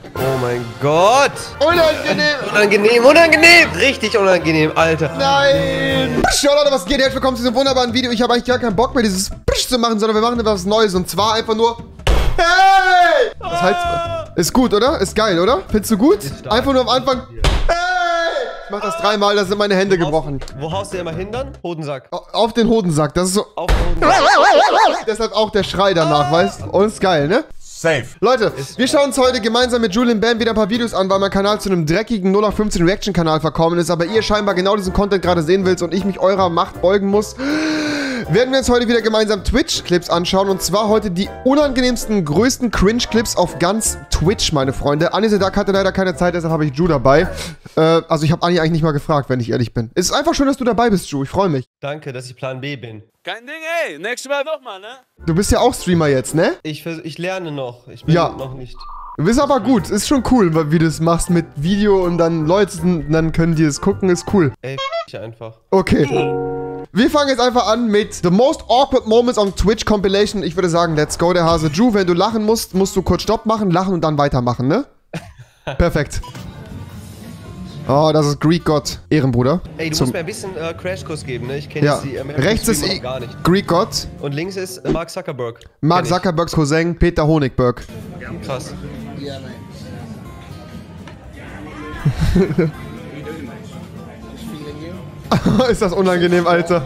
Oh mein Gott! Unangenehm! Unangenehm, unangenehm! Richtig unangenehm, Alter! Nein! Schau Leute, was geht? Herzlich willkommen zu diesem wunderbaren Video. Ich habe eigentlich gar keinen Bock mehr, dieses Pisch zu machen, sondern wir machen etwas Neues. Und zwar einfach nur... Hey! Das heißt... Ist gut, oder? Ist geil, oder? Findest du gut? Einfach nur am Anfang... Hey! Ich mach das dreimal, da sind meine Hände gebrochen. Wo haust du immer hin dann? Hodensack. Auf den Hodensack, das ist so... Auf den Hodensack. Deshalb auch der Schrei danach, weißt du? Und ist geil, ne? Safe. Leute, wir schauen uns heute gemeinsam mit Julien Bam wieder ein paar Videos an, weil mein Kanal zu einem dreckigen 0815 Reaction-Kanal verkommen ist, aber ihr scheinbar genau diesen Content gerade sehen willst und ich mich eurer Macht beugen muss, werden wir uns heute wieder gemeinsam Twitch-Clips anschauen und zwar heute die unangenehmsten, größten Cringe-Clips auf ganz Twitch, meine Freunde. Anni Sedak hatte leider keine Zeit, deshalb habe ich Ju dabei. Also ich habe Anni eigentlich nicht mal gefragt, wenn ich ehrlich bin. Es ist einfach schön, dass du dabei bist, Ju. Ich freue mich. Danke, dass ich Plan B bin. Kein Ding, ey. Nächstes Mal nochmal, ne? Du bist ja auch Streamer jetzt, ne? Ich lerne noch. Ich bin noch nicht. Du bist aber gut. Ist schon cool, wie du es machst mit Video und dann Leuten, dann können die es gucken. Ist cool. Ey, einfach. Okay. Wir fangen jetzt einfach an mit The Most Awkward Moments on Twitch Compilation. Ich würde sagen, let's go, der Hase. Ju, wenn du lachen musst, musst du kurz Stopp machen, lachen und dann weitermachen, ne? Perfekt. Oh, das ist Greek God. Ehrenbruder. Ey, du musst mir ein bisschen Crashkurs geben, ne? Ich kenne die American Rechts Streamer ist gar nicht. Greek God. Und links ist Mark Zuckerberg. Mark Zuckerbergs Cousin, Peter Honigberg. Krass. Ja, nein. Ist das unangenehm, Alter.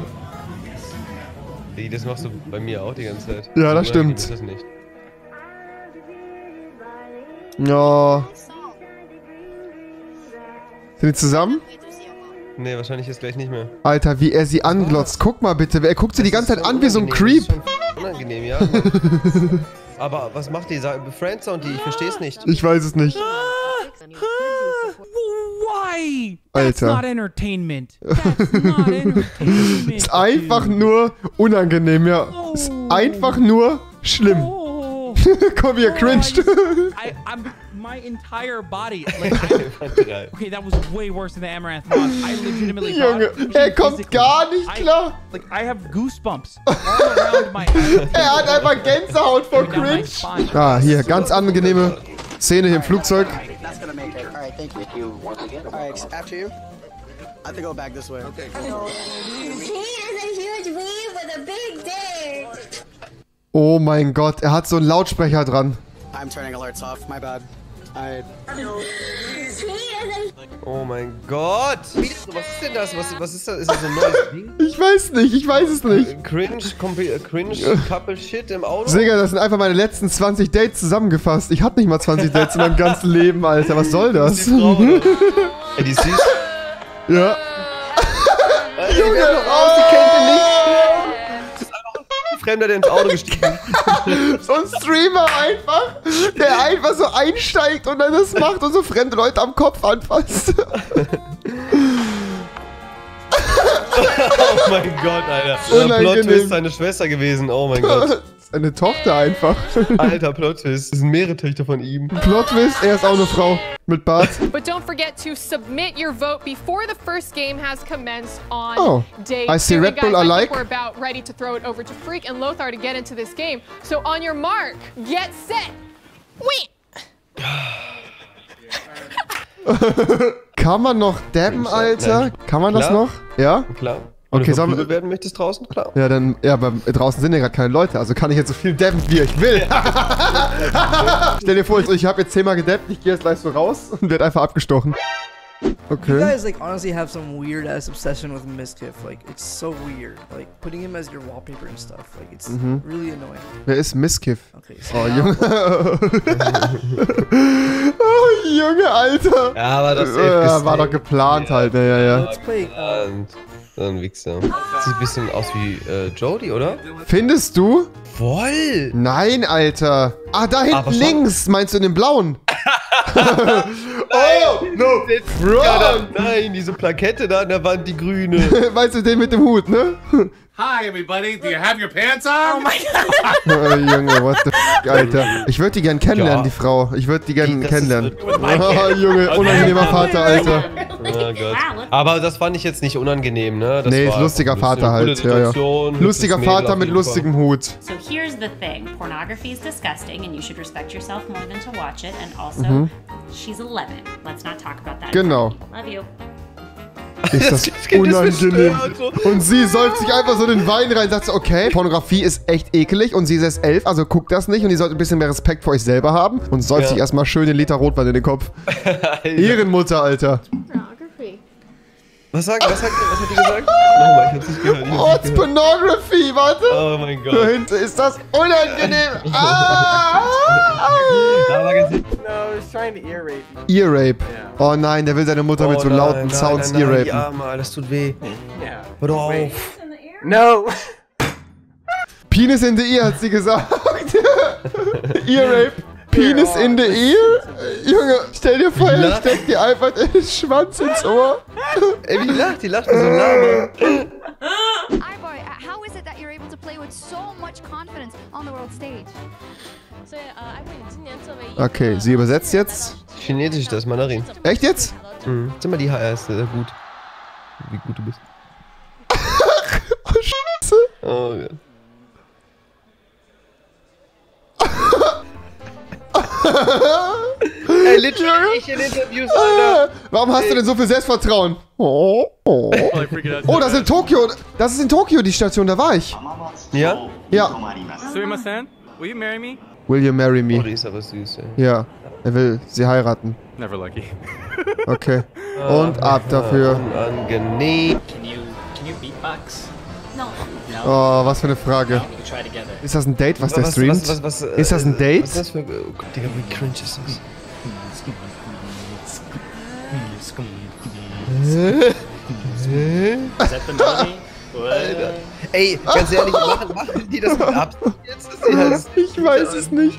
Das machst du bei mir auch die ganze Zeit. Ja, das stimmt. Ist das nicht. Ja. Sind die zusammen? Nee, wahrscheinlich jetzt gleich nicht mehr. Alter, wie er sie anglotzt. Guck mal bitte. Er guckt sie die ganze Zeit an wie so ein Creep. Unangenehm, ja. Aber was macht die? Friendsound die? Ich versteh's nicht. Ich weiß es nicht. Alter. That's not entertainment. That's not entertainment. Ist einfach nur unangenehm, ja. Oh. Ist einfach nur schlimm. Oh. Komm, ihr cringed. I'm my entire body. Like, okay, that was way worse than the Amaranth Moth. I legitimately Junge, er kommt gar nicht klar. I have goosebumps all around my Er hat einfach Gänsehaut vor cringe. Ah, hier, ganz angenehme Szene hier im Flugzeug. Thank you once again. All right, after you. I have to go back this way. Okay. Cool. He is a huge weave with a big dick. Oh mein Gott, er hat so einen Lautsprecher dran. I'm turning alerts off. My bad. Oh mein Gott! Was ist denn das? Was ist das? Ist das so ein neues Ding? Ich weiß nicht, ich weiß es nicht. Cringe Couple Shit im Auto? Digga, das sind einfach meine letzten 20 Dates zusammengefasst. Ich hatte nicht mal 20 Dates in meinem ganzen Leben, Alter. Was soll das? Die Frau, ey, die ist süß. Ja. Junge, raus, die kennt ihr nicht. Fremder, der ins Auto gestiegen ist. So ein Streamer einfach, der einfach so einsteigt und dann das macht und so fremde Leute am Kopf anfasst. Oh mein Gott, Alter. Unangenehm. Plot Twist seine Schwester gewesen, oh mein Gott. Seine Tochter einfach. Alter, Plot Twist. Es sind mehrere Töchter von ihm. Plot Twist, er ist auch eine Frau mit Bart. But don't forget to submit your vote before the first game has commenced on day. I see Red Bull alike. We're about ready to throw it over to Freak and Lothar to get into this game. So on your mark, get set. Kann man noch dabben, Alter? Kann man das noch? Ja? Klar. Okay, wenn du werden möchtest draußen, klar. Ja, dann, aber draußen sind ja gerade keine Leute, also kann ich jetzt so viel dabben, wie ich will. Stell dir vor, ich habe jetzt 10-mal gedabbt, ich gehe jetzt gleich so raus und werde einfach abgestochen. Okay. You guys like honestly have some weird ass obsession with Mizkif. Like it's so weird. Like putting him as your wallpaper and stuff. Like it's really annoying. Wer ist Mizkif? Okay, so Junge. Oh Junge, Alter. Ja, aber das war doch geplant halt. Ja. Let's play. So ein Wichser. Sieht ein bisschen aus wie Jody, oder? Findest du? Voll! Nein, Alter! Ah, da hinten links! Meinst du in dem blauen? Oh! No! Run. Ja, nein, diese Plakette da an der Wand, die grüne. Weißt du, den mit dem Hut, ne? Hi, everybody, do you have your pants on? Oh mein Gott! Oh, Junge, what the f***, Alter. Ich würde die gern kennenlernen, die Frau. Ich würde die gern kennenlernen. Oh, Junge, unangenehmer Vater, Alter. Oh Gott. Aber das fand ich jetzt nicht unangenehm, ne? Das nee, war lustiger Vater halt. Ja, ja. Lustiger Vater mit lustigem Hut. So here's the thing. Pornography is disgusting and you should respect yourself more than to watch it. And also, she's 11. Let's not talk about that. Genau. Love you. Ist das unangenehm. Und sie säuft sich einfach so den Wein rein und sagt so, okay, Pornografie ist echt ekelig und sie ist erst 11, also guckt das nicht und ihr sollt ein bisschen mehr Respekt vor euch selber haben und säuft sich erstmal schön den Liter Rotwein in den Kopf. Ehrenmutter, Alter. Was hat die gesagt? Nochmal, ich hab's nicht gehört. What's Pornography? Warte. Oh mein Gott. Dahinter ist das unangenehm. Ah! No, he's trying to ear rape. Ear rape. Oh nein, der will seine Mutter mit so lauten Sounds ear rapen. Ja, Mann, das tut weh. Ja. Hör auf. No. Penis in the ear, hat sie gesagt. Ear rape. Penis in the ear? Junge, stell dir vor, er steckt dir einfach den Schwanz ins Ohr. Ey, wie lacht? Die lacht wie so ein Lama. Iboy, how is it that you're able to play with so much confidence on the world stage? Okay, sie übersetzt jetzt. Chinesisch, das Mandarin. Echt jetzt? Mhm. Sind wir die HR ist sehr gut. Wie gut du bist. Oh, Scheiße. Oh, Gott. Ey, literally, ich in Interviews, Alter. Warum hast du denn so viel Selbstvertrauen? Oh, das ist in Tokio. Das ist in Tokio, die Station, da war ich. Ja? Ja. Will you marry me? Will you marry me? Oh, die ist aber süß, ey. Ja, er will sie heiraten. Never lucky. Okay. Und ab dafür. Angenehm. Can you beatbox? No. Oh, was für eine Frage. Ist das ein Date, was der streamt? Ist das ein Date? Was ist das für... Oh Gott, Digga, wie cringe ist das? Ey, ganz ehrlich, machen die das mit Absicht jetzt? Ich weiß es nicht.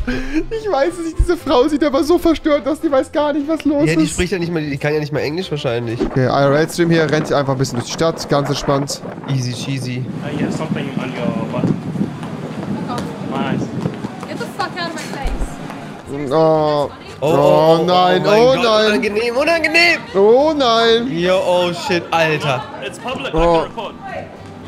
Ich weiß es nicht. Diese Frau sieht aber so verstört aus, die weiß gar nicht, was los ist. Ja, die spricht ja nicht mal, die kann ja nicht mal Englisch wahrscheinlich. Okay, IRL-Stream hier, rennt einfach ein bisschen durch die Stadt, ganz entspannt. Easy cheesy. Oh, oh nein, oh nein. Unangenehm, unangenehm. Oh nein. Yo, oh shit, Alter. Oh.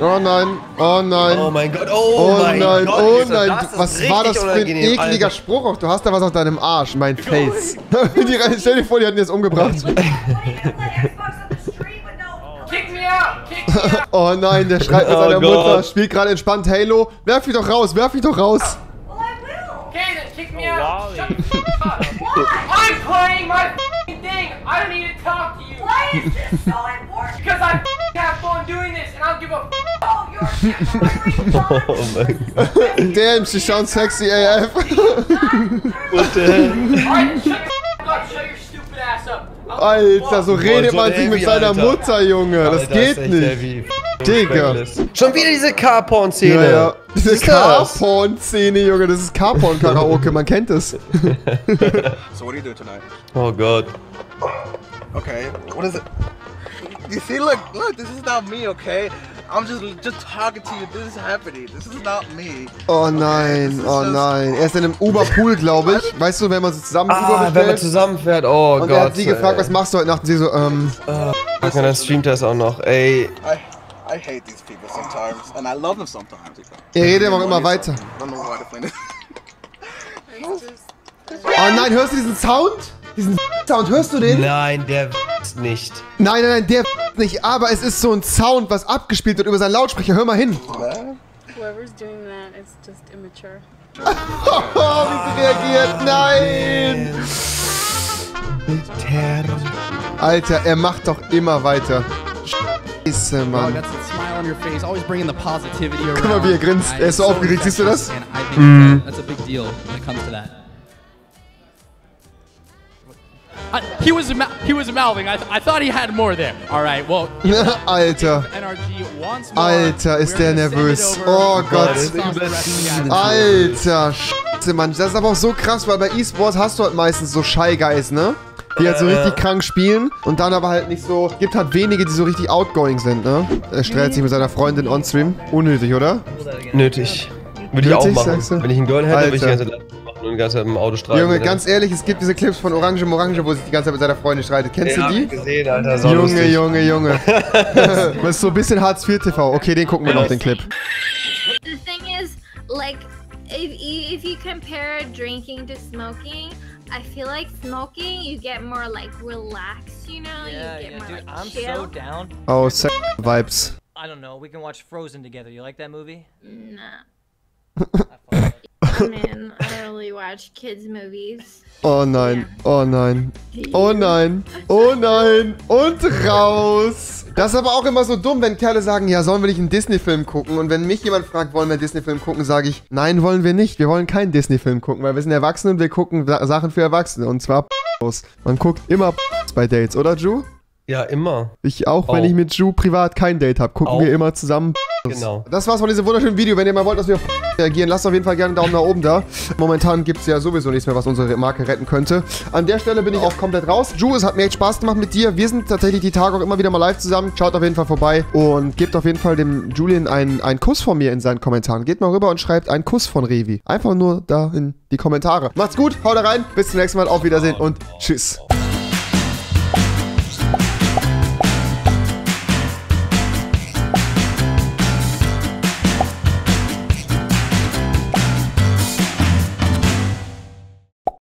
Oh nein, oh nein. Oh mein Gott, oh mein Gott. Oh nein, oh nein. Was war das für ein ekliger Spruch auch? Du hast da was auf deinem Arsch, mein Face. Stell dir vor, die hatten jetzt umgebracht. Oh nein, der schreit mit seiner Mutter, spielt gerade entspannt Halo. Werf mich doch raus, werf mich doch raus. I'm playing my thing. I don't need to talk to you. Why is this so important? Because I have fun doing this and I'll give a all your oh my god. Damn, she sounds sexy AF. What the hell? Alright, shut the up, shut your stupid ass up. Alter, so redet man sich mit seiner Mutter, Junge. Alter, das geht nicht. Digga. Schon wieder diese Car-Porn-Szene. Ja, ja. Diese Car-Porn-Szene, Junge. Das ist Car-Porn-Karaoke. Man kennt es. So, what do you do tonight? Oh Gott. Okay, what is it? You see, look, this is not me, okay? I'm just talking to you. This is happening. This is not me. Oh nein, oh nein. Er ist in einem Uber-Pool, glaube ich. Weißt du, wenn man so zusammen Uber bestellt? Wenn man zusammenfährt, oh Gott. Und er hat sie gefragt, was machst du heute Nacht? Und sie so, Das streamt das auch noch, ey. I hate these people sometimes and I love them sometimes. Ihr redet immer weiter. Oh nein, hörst du diesen Sound? Diesen Sound, hörst du den? Nein, der nicht. Nein, nein, nein, der nicht. Aber es ist so ein Sound, was abgespielt wird über seinen Lautsprecher. Hör mal hin. Whoever's doing that is just immature. Oh, wie sie reagiert. Nein. Alter, er macht doch immer weiter. Scheiße, Mann. Guck mal, wie er grinst. Er ist so aufgeregt. Siehst du das? Mhm. Alter. Alter, ist der nervös. Oh Gott. Alter, Scheiße, Mann. Das ist aber auch so krass, weil bei E-Sports hast du halt meistens so Shy Guys, ne? Die halt so richtig krank spielen und dann aber halt nicht so... Gibt halt wenige, die so richtig outgoing sind, ne? Er streitet sich mit seiner Freundin on-stream. Unnötig, oder? Nötig. Würde ich auch machen. Wenn ich einen Girl hätte, würde ich die ganze Zeit machen. und die ganze Zeit im Auto streiten. Junge, ganz ehrlich, es gibt diese Clips von Orange im Orange, wo sich die ganze Zeit mit seiner Freundin streitet. Kennst du die? Ja, gesehen, Alter. So Junge, lustig. Junge, Junge. Das ist so ein bisschen Hartz IV TV. Okay, den gucken wir noch, den Clip. The thing is, like, if you compare drinking to smoking, I feel like smoking, you get more like relaxed, you know? Yeah, you get more dude, like I'm chill. So down. Oh, sex vibes. I don't know, we can watch Frozen together. You like that movie? Nah. I mean, I only watch kids movies. Oh nein, oh nein, oh nein, oh nein und raus. Das ist aber auch immer so dumm, wenn Kerle sagen, ja, sollen wir nicht einen Disney-Film gucken? Und wenn mich jemand fragt, wollen wir einen Disney-Film gucken, sage ich, nein, wollen wir nicht. Wir wollen keinen Disney-Film gucken, weil wir sind Erwachsene und wir gucken Sachen für Erwachsene. Und zwar man guckt immer bei Dates, oder Ju? Ja, immer. Ich auch, wenn ich mit Ju privat kein Date habe, gucken wir immer zusammen. Genau. Das war's von diesem wunderschönen Video. Wenn ihr mal wollt, dass wir auf reagieren, lasst auf jeden Fall gerne einen Daumen nach oben da. Momentan gibt's ja sowieso nichts mehr, was unsere Marke retten könnte. An der Stelle bin ich auch komplett raus. Ju, es hat mir echt Spaß gemacht mit dir. Wir sind tatsächlich die Tage auch immer wieder mal live zusammen. Schaut auf jeden Fall vorbei und gebt auf jeden Fall dem Julien einen Kuss von mir in seinen Kommentaren. Geht mal rüber und schreibt einen Kuss von Rewi. Einfach nur da in die Kommentare. Macht's gut, haut rein, bis zum nächsten Mal, auf Wiedersehen und tschüss.